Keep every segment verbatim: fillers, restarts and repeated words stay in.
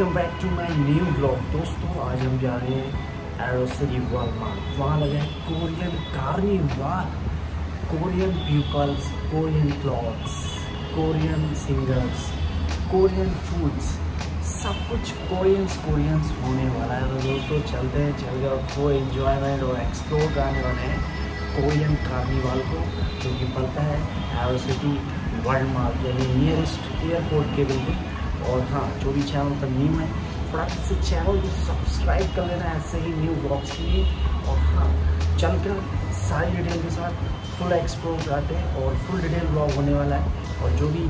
Welcome back to my new blog. दोस्तों आज हम जा रहे हैं एरो सिटी वर्ल्ड मार्क। वहाँ लगा है Korean carnival, Korean peoples, Korean clothes, Korean singers, Korean foods, सब कुछ कोरियंस कोरियंस होने वाला है। तो दोस्तों चलते हैं, चलकर वो एंजॉयमेंट और एक्सप्लोर करने वाले हैं कोरियन कार्निवाल को, जो कि पड़ता है एरो सिटी वर्ल्ड मार्क यानी नियरेस्ट एयरपोर्ट के बिल्कुल। और हाँ, जो भी चैनल पर न्यू है फटाफट से चैनल को सब्सक्राइब कर लेना ऐसे ही न्यू ब्लॉग्स के लिए। और हाँ, चलकर सारी डिटेल के साथ फुल एक्सप्लोर करते हैं और फुल डिटेल ब्लॉग होने वाला है और जो भी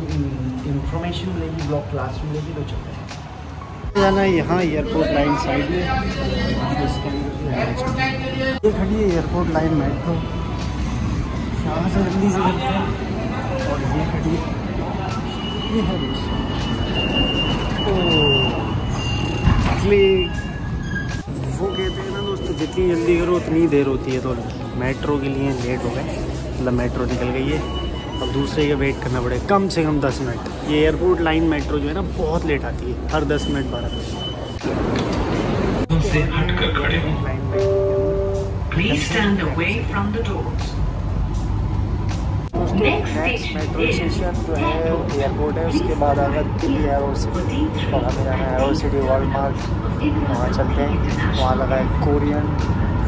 इंफॉर्मेशन मिलेगी ब्लॉग क्लास में मिलेगी। तो चलते हैं जाना यहाँ एयरपोर्ट लाइन साइड में, ये खड़ी है एयरपोर्ट लाइन मेट्रो, यहाँ से जल्दी से चलते हैं। और ये खड़ी ये है वो कहते हैं ना दोस्तों, जितनी जल्दी करो उतनी देर होती है। तो मेट्रो के लिए लेट हो गए, मतलब मेट्रो निकल गई है, अब दूसरे का वेट करना पड़ेगा कम से कम दस मिनट। ये एयरपोर्ट लाइन मेट्रो जो है ना बहुत लेट आती है, हर दस मिनट बारह मिनट। उनसे हटकर खड़े हो, please stand away from the doors. Next metro station जो है एयरपोर्ट है, उसके बाद आगे दिल्ली एरो सिटी, वहाँ पर जाना है एरो सिटी वर्ल्ड मार्क, वहाँ चलते हैं। वहाँ लगा है कोरियन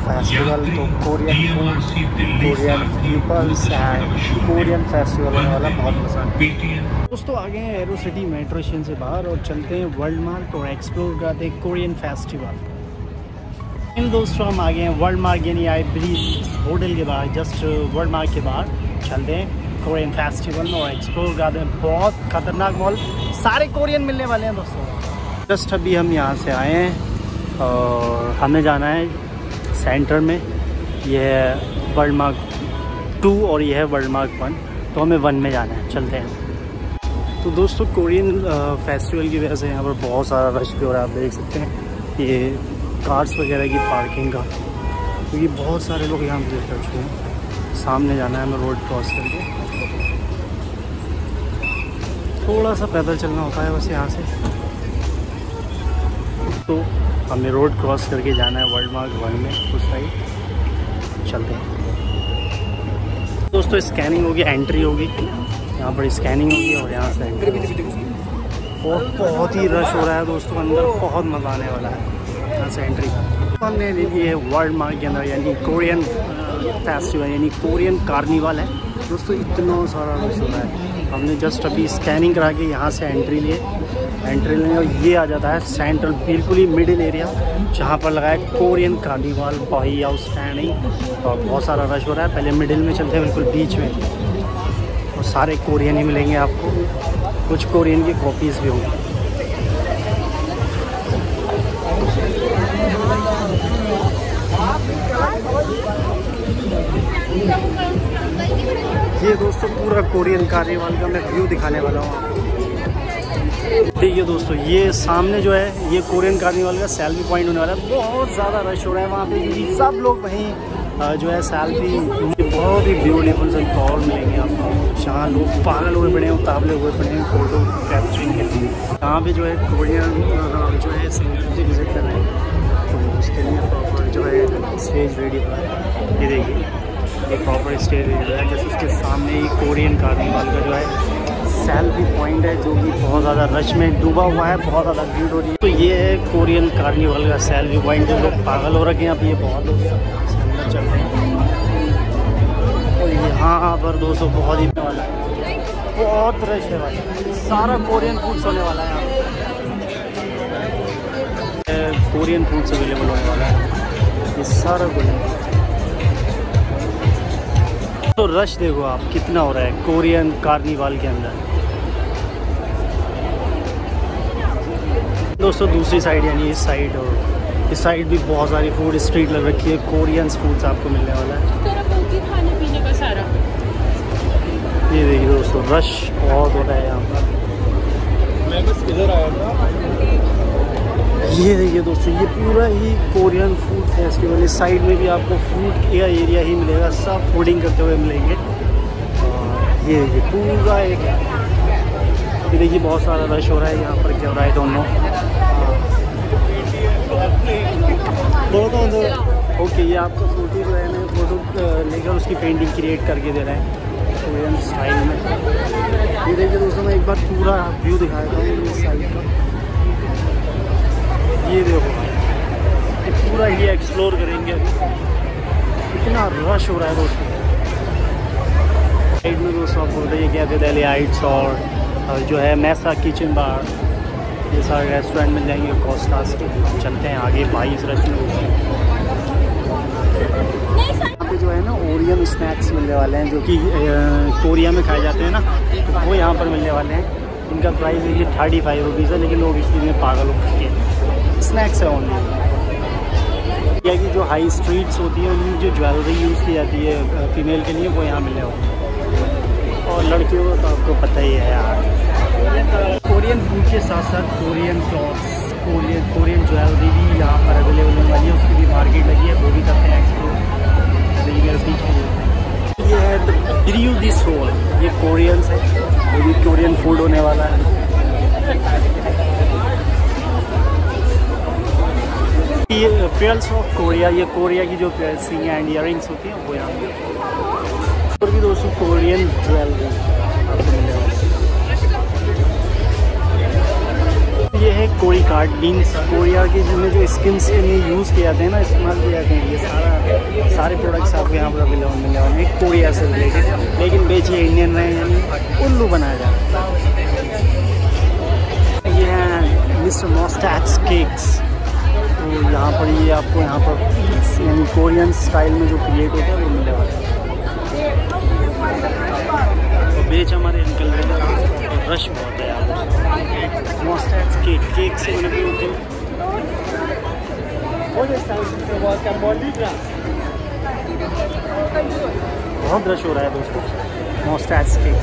फेस्टिवल, तो Korean food, Korean peoples and Korean festival होने वाला, बहुत मजा। दोस्तों आ गए हैं एरो सिटी मेट्रो स्टेशन से बाहर और चलते हैं वर्ल्ड मार्क और एक्सप्लोर करते हैं कोरियन फेस्टिवल। इन दोस्तों हम आ गए हैं वर्ल्ड मार्क यानी आई ब्रीज होटल के बाहर, जस्ट वर्ल्ड मार्क के बाहर। चलते हैं कोरियन फेस्टिवल में और एक्सप्लोर करते हैं, बहुत खतरनाक मॉल, सारे कोरियन मिलने वाले हैं दोस्तों। जस्ट अभी हम यहाँ से आए हैं और हमें जाना है सेंटर में। यह है वर्ल्ड मार्क टू और यह है वर्ल्ड मार्क वन, तो हमें वन में जाना है, चलते हैं। तो दोस्तों कोरियन फेस्टिवल की वजह से यहाँ पर बहुत सारा रश भी हो रहा है, आप देख सकते हैं ये कार्स वगैरह की पार्किंग का, क्योंकि तो बहुत सारे लोग यहाँ विजिट कर चुके हैं। सामने जाना है हमें रोड क्रॉस करके, थोड़ा सा पैदल चलना होता है बस यहाँ से। तो हमें रोड क्रॉस करके जाना है वर्ल्ड मार्क वन में, उस साइड चलते हैं। दोस्तों स्कैनिंग होगी, एंट्री होगी, यहाँ पर स्कैनिंग होगी और यहाँ से एंट्री। और बहुत ही रश हो रहा है दोस्तों, अंदर बहुत मज़ा आने वाला है। एंट्री हमने ले ली है वर्ल्ड मार्क के अंदर, यानी कोरियन फेस्टिवल यानी कोरियन कार्निवाल है दोस्तों, इतना सारा रश हो रहा है। हमने जस्ट अभी स्कैनिंग करा के यहाँ से एंट्री लिए एंट्री लिए और ये आ जाता है सेंट्रल, बिल्कुल ही मिडिल एरिया, जहाँ पर लगा है कोरियन कार्निवाल बाई आउटस्टैंडिंग। और बहुत सारा रश हो रहा है, पहले मिडिल में चलते हैं, बिल्कुल बीच में, और सारे कोरियन ही मिलेंगे आपको, कुछ कोरियन की कॉपीज़ भी होंगी। ये दोस्तों पूरा कोरियन कार्निवाल का मैं व्यू दिखाने वाला हूँ। ठीक है दोस्तों, ये सामने जो है ये कोरियन कार्निवाल का सेल्फी पॉइंट होने वाला है, बहुत ज़्यादा रश हो रहा है वहाँ पे, क्योंकि सब लोग वहीं जो है सेल्फी, बहुत ही ब्यूटीफुल से कॉल मिलेंगे आपको, जहाँ लोग पागल हुए पड़े हैं, उतावले हुए पड़े हैं फोटो कैप्चरिंग के लिए। यहाँ पर जो है कोरियन जो है सिंगर से विजिट कर रहे हैं, तो उसके लिए प्रॉपर जो है स्टेज रेडी हो रहा है। ये देखिए एक प्रॉपर स्टेज रेडी हो रहा है, जैसे उसके सामने ही कोरियन कार्निवाल का जो है सेल्फी पॉइंट है, जो कि बहुत ज़्यादा रश में डूबा हुआ है, बहुत ज़्यादा भीड़ हो रही है। तो ये है कोरियन कार्निवाल का सेल्फी पॉइंट, जो लोग पागल हो रखे हैं अब, ये बहुत लोग अंदर चल रहे हैं। और यहाँ पर दोस्तों बहुत ही वाला है, बहुत रश है भाई, सारा कोरियन फूड्स होने वाला है यहाँ, कोरियन फूड्स अवेलेबल होने वाला है, ये सारा कुछ। तो रश देखो आप कितना हो रहा है कोरियन कार्निवाल के अंदर। दोस्तों दूसरी साइड यानी इस साइड और इस साइड भी बहुत सारी फूड स्ट्रीट लग रखी है, कोरियन फूड्स आपको मिलने वाला है। खाने पीने का सारा, ये देखिए दोस्तों रश बहुत हो रहा है यहाँ पर। मैं बस इधर आया था। ये देखिए दोस्तों ये पूरा ही कोरियन फूड फेस्टिवल, इस साइड में भी आपको फूड का एरिया ही मिलेगा, सब फूडिंग करते हुए मिलेंगे। ये देखिए पूरा एक, ये देखिए बहुत सारा रश हो रहा है यहाँ पर, क्या हो रहा है दोनों, ओके okay, ये आपको फोटो जो है मैं फोटो लेकर उसकी पेंटिंग क्रिएट करके दे रहा है कोरियन स्टाइल में। ये देखिए दोस्तों मैं एक बार पूरा व्यू दिखा देता हूँ इस साइड का। ये देखो ये पूरा ही एक्सप्लोर करेंगे अभी। इतना रश हो रहा है दोस्तों साइड में। दोस्तों आप बोलते हैं क्या थे दिल्ली हाइट्स और जो है मैसा किचन बार, ये सारे रेस्टोरेंट मिल जाएंगे कॉस्टास के। चलते हैं आगे भाई इस रेस्टोरेंट में जो है ना ओरियन स्नैक्स मिलने वाले हैं जो कि कोरिया में खाए जाते हैं ना, तो वो यहाँ पर मिलने वाले हैं। इनका प्राइस देखिए थर्टी फाइव रुपीज़ है, लेकिन लोग इस चीज़ में पागल हो चुके हैं। स्नैक्स है ओनली। यह कि जो हाई स्ट्रीट्स होती है उनमें जो ज्वेलरी यूज़ की जाती है फीमेल के लिए वो यहाँ मिलने वाली है। और लड़कियों का तो आपको पता ही है यार, कोरियन फूड के साथ साथ Korean clothes, Korean Korean jewellery भी यहाँ पर अवेलेबल होने वाली है। उसकी भी मार्केट लगी है, वो भी करते हैं एक्सप्लोर। ये है ग्रिल दी सोल, ये कोरियंस है, वो भी कोरियन फूड होने वाला है। ये पेयर्स ऑफ कोरिया, ये कोरिया की जो पेयर्सिंग एंड इयर रिंग्स होती हैं वो यहाँ पर भी दोस्तों कोरियन ज्वेलरी आपको मिलने वाली है। ये है कोरी कार्ड बीन्स, कोरिया के जिनमें जो स्किन्स के लिए यूज़ किया जाते हैं ना, इस्तेमाल किया जाते हैं। ये सारा सारे प्रोडक्ट्स आपको यहाँ पर अवेलेबल मिलने वाले हैं कोरिया से रिलेटेड, लेकिन बेचिए इंडियन रहे यानी उल्लू बनाया जाता है। ये है मिस्टर मॉस्टैच केक्स, तो यहाँ पर ये यह आपको यहाँ पर यानी कोरियन स्टाइल में जो क्रिएट होता है वो मिलने वाला है। तो बेच हमारे अंकल रहे रश बहुत है यार। मॉस्टैच केक, केक से बने हुए होते हैं, बहुत रश हो रहा है दोस्तों मॉस्टैच केक।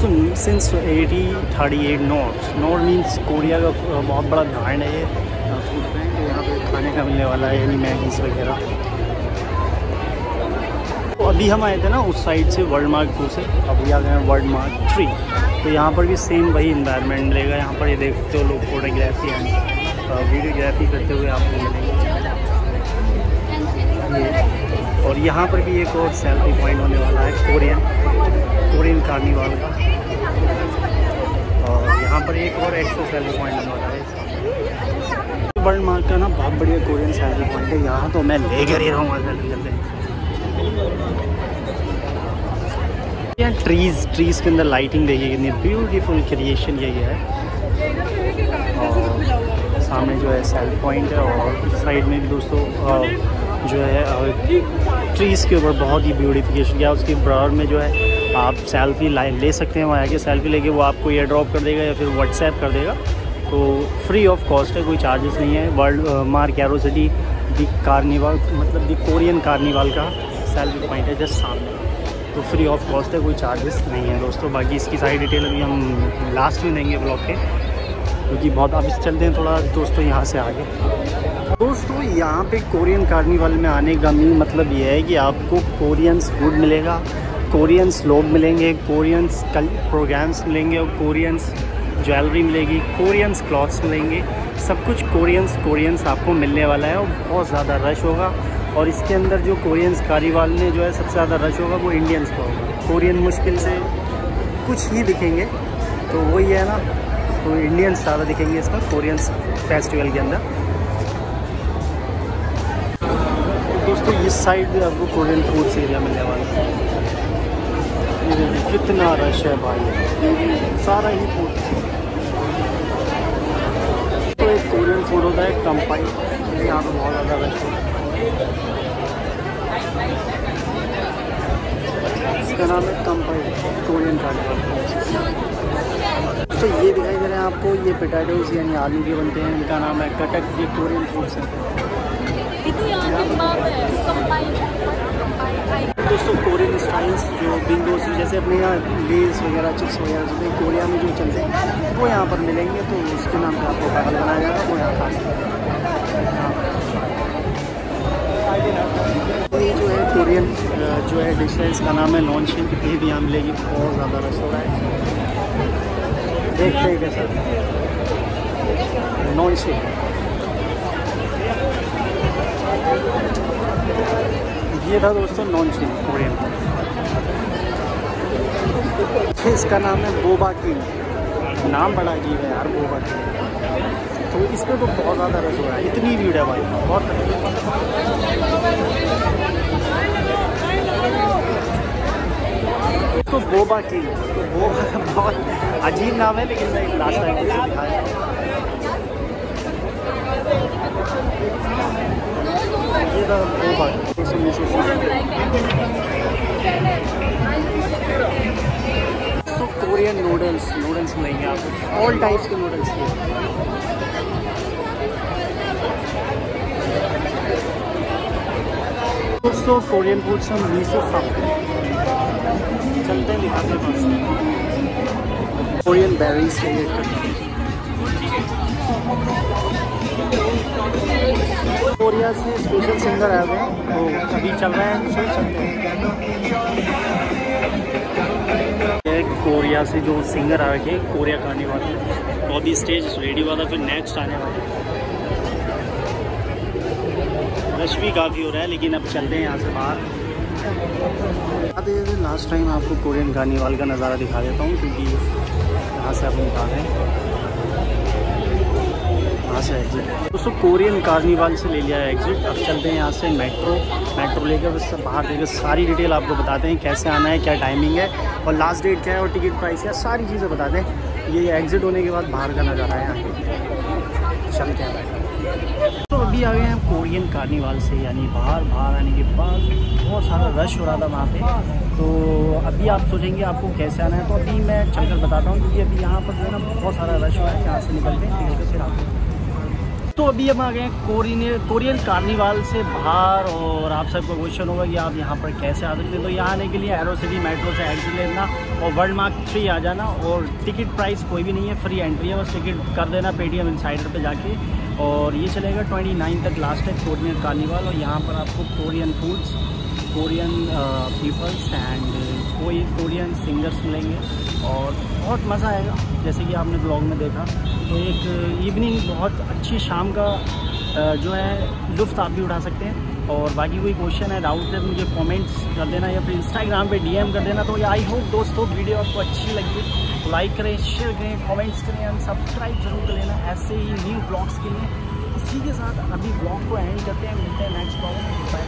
तो since eighty thirty eight north, north means Korea का बहुत बड़ा ब्रांड है ये फूड में। तो यहाँ पे खाने का मिलने वाला है यानी मैगीज वगैरह। तो अभी हम आए थे ना उस साइड से वर्ल्ड मार्क टू से, अभी आ गए हैं वर्ल्ड मार्क थ्री। तो यहाँ पर भी सेम वही इन्वायरमेंट मिलेगा। यहाँ पर ये देखते हो लोग फोटोग्राफी एंड वीडियोग्राफी करते हुए आपको मिलेंगे। और यहाँ पर भी एक और सेल्फी पॉइंट होने वाला है कोरियन कोरियन कार्निवाल का। और यहाँ पर एक और एक्स्ट्रा सेल्फी पॉइंट होने वाला है। वर्ल्ड मार्क का ना बहुत बढ़िया कोरियन सेल्फी पॉइंट है। यहाँ तो मैं लेकर ही रहूँगा सेल्फी करते। यहाँ ट्रीज ट्रीज के अंदर लाइटिंग देखिए कितनी ब्यूटीफुल क्रिएशन यही है। और सामने जो है सेल्फी पॉइंट है। और इस साइड में भी दोस्तों जो है ट्रीज़ के ऊपर बहुत ही ब्यूटीफिकेशन किया। उसके बराबर में जो है आप सेल्फी लाइन ले सकते हैं, वहाँ आके सेल्फी लेके वो आपको एयर ड्रॉप कर देगा या फिर व्हाट्सएप कर देगा। तो फ्री ऑफ कॉस्ट है, कोई चार्जेस नहीं है। World mark Aerocity the carnival मतलब दी कोरियन कार्निवाल का सेल्फी पॉइंट है जस्ट सामने। तो फ्री ऑफ कॉस्ट है, कोई चार्जेस नहीं है दोस्तों। बाकी इसकी सारी डिटेल अभी हम लास्ट में देंगे ब्लॉग के, क्योंकि तो बहुत अब इस चलते हैं थोड़ा दोस्तों यहाँ से आगे। दोस्तों यहाँ पे कोरियन कार्निवल में आने का मेन मतलब ये है कि आपको कोरियंस फूड मिलेगा, कोरियंस लोग मिलेंगे, कोरियंस कल प्रोग्राम्स मिलेंगे, और कोरियंस ज्वेलरी मिलेगी, कोरियंस क्लॉथ्स मिलेंगे, सब कुछ कोरियंस कोरियंस आपको मिलने वाला है। और बहुत ज़्यादा रश होगा। और इसके अंदर जो कोरियंस कारीवाल में जो है सबसे ज़्यादा रश होगा वो इंडियंस का होगा। कोरियन मुश्किल से कुछ ही दिखेंगे, तो वही है ना, तो इंडियंस ज़्यादा दिखेंगे इसमें कोरियंस फेस्टिवल के अंदर। दोस्तों इस साइड भी आपको कोरियन फूड्स एरिया मिलने वाला है। कितना रश है भाई, सारा ही फूड। तो एक कोरियन फूड होता है कंपाई, यहाँ पर बहुत ज़्यादा रश होता है। इसका नाम है कंपाई कोरियन कार्निवल। तो ये दिखाई दे रहे हैं आपको, ये पोटैटोज यानी आलू के बनते हैं, इनका नाम है कटक। ये कोरियन फूड्स हैं दोस्तों। कोरियन स्टाइल्स जो बिंगोस जैसे अपने यहाँ लेस वगैरह चिप्स वगैरह जो कोरिया में जो चलते हैं वो यहाँ पर मिलेंगे। तो उसके नाम पर आपको पागल बनाया जाएगा, वो यहाँ खास। ये जो है कोरियन जो है डिश है, इसका नाम है लॉन्चिंग। ये भी यहाँ मिलेगी, बहुत ज़्यादा रस हो रहा है। देखते हैं कैसा लॉन्चिंग। ये था दोस्तों नॉन चीन कोरियन। इसका नाम है बोबा किंग, नाम बड़ा अजीब है यार बोबा किंग। तो इस पर तो बहुत ज़्यादा रश हो रहा है, इतनी भीड़ है भाई बहुत। तो बोबा किंग, तो बोबा बहुत अजीब नाम है लेकिन मैं लास्ट टाइम से दिखा तो कोरियन नूडल्स नूडल्स मिलेंगे आपको, ऑल टाइप्स के नूडल्स के। दोस्तों कोरियन फूड से हम मीसो खाते हैं, चलते हैं दिखाते हैं कोरियन बेरीज के लिए। कोरिया से स्पेशल सिंगर आए हुए हैं, तो अभी चल रहे हैं तो चलते हैं। कोरिया से जो सिंगर आ रखे कोरिया का आने वाले, तो अभी स्टेज रेडी हुआ था फिर नेक्स्ट आने वाले। रश भी काफ़ी हो रहा है लेकिन अब चलते हैं यहाँ से बाहर। आते जैसे लास्ट टाइम आपको कोरियन कार्निवाल का नज़ारा दिखा देता हूँ, क्योंकि यहाँ से आप निकाल रहे हैं यहाँ से एग्जिट। दोस्तों कोरियन कार्निवाल से ले लिया है एग्जिट, अब चलते हैं यहाँ से मेट्रो मेट्रो लेकर उससे बाहर लेकर सारी डिटेल आपको बताते हैं कैसे आना है, क्या टाइमिंग है और लास्ट डेट क्या है और टिकट प्राइस क्या, सारी चीज़ें बता दें। ये एग्जिट होने के बाद बाहर का नज़ारा है यहाँ, चलते हैं। तो अभी आ गए हैं कोरियन कार्निवाल से यानी बाहर। बाहर आने के बाद बहुत सारा रश हो रहा था वहाँ पे, तो अभी आप सोचेंगे आपको कैसे आना है, तो अभी मैं चलकर बताता हूँ क्योंकि अभी यहाँ पर जो है ना बहुत सारा रश हो रहा है। यहाँ से निकलते हैं फिर आप। तो अभी हम आ गए हैं कोरियन कोरियन कार्निवाल से बाहर, और आप सबको क्वेश्चन होगा कि आप यहाँ पर कैसे आ सकते हैं। तो यहाँ आने के लिए एरो सिटी मेट्रो से एग्जिट लेना और वर्ल्ड मार्क थ्री आ जाना, और टिकट प्राइस कोई भी नहीं है, फ्री एंट्री है, बस टिकट कर देना पेटीएम इनसाइडर पे जाके। और ये चलेगा ट्वेंटी नाइन तक लास्ट है कोरियन कार्निवाल। और यहाँ पर आपको Korean foods, Korean peoples and कोई कोरियन सिंगर्स मिलेंगे और बहुत मज़ा आएगा जैसे कि आपने ब्लॉग में देखा। तो एक इवनिंग बहुत अच्छी शाम का जो है लुफ्त आप भी उठा सकते हैं। और बाकी कोई क्वेश्चन है, डाउट है, मुझे कमेंट्स कर देना या फिर इंस्टाग्राम पे डीएम कर देना। तो आई होप दोस्तों वीडियो आपको अच्छी लगी, तो लाइक करें, शेयर करें, कमेंट्स करें एंड सब्सक्राइब जरूर कर लेना ऐसे ही न्यू ब्लॉग्स के लिए। इसी के साथ अभी ब्लॉग को एंड करते हैं, मिलते हैं नेक्स्ट ब्लॉग में।